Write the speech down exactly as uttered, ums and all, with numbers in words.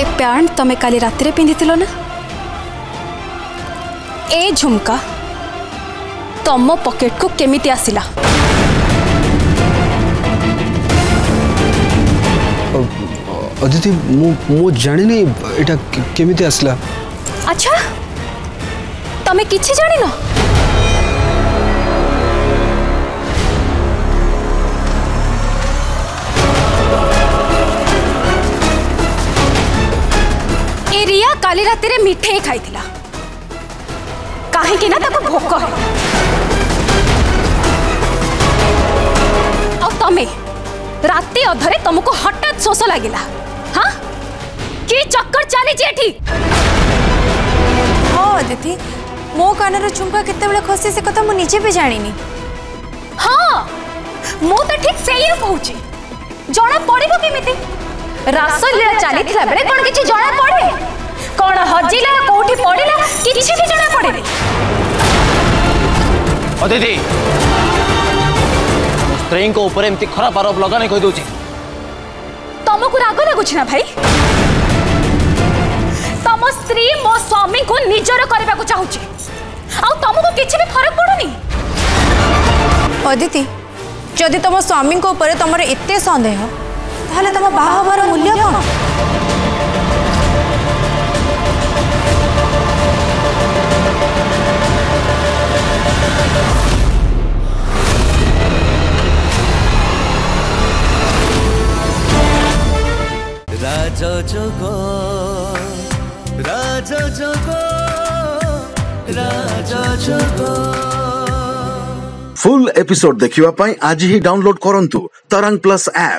ए pant तमें काली रातिरे पिंधितिलो ना? ए झुमका तम पॉकेट को केमिति आसिला? अदिति मु जानी नहीं एटा केमिति आसला। अच्छा तमें किछि जानिनो? रिया काली राति रे मिठाई खाई थिला काहे कि ना ताको भोक है और तमे राति अधरे तुमको हठात सोसो लागिला। हाँ की चक्कर चली जे एठी? हां अदिति मो कानर झुमका केते बेले खसी से कथा मु निजे भी जानिनी। हां मो तो ठीक सेही कहूची जणा पड़िबो केमिति रासलीला चली थिला बेले कोन किछि जणा पड़े कौन हजिला कोठी पड़िला किछि भी जणा पड़े। ओ दीदी स्त्रीन को ऊपर एमती खराब आरोप लगाने कहि दोछि तमको राग लागुछि ना भाई? तम स्त्री मो स्वामी को निजर करबा को चाहुछि आ तमको किछि भी फरक पड़ुनी। ओ दीदी जदि तम स्वामी को ऊपर तमरे इत्ते संदेह ताले तम बाहबार मूल्य कोन? राजा जगो राजा जगो राजा जगो फुल एपिसोड देखिवा पई आज ही डाउनलोड करंतु तरंग प्लस ऐप।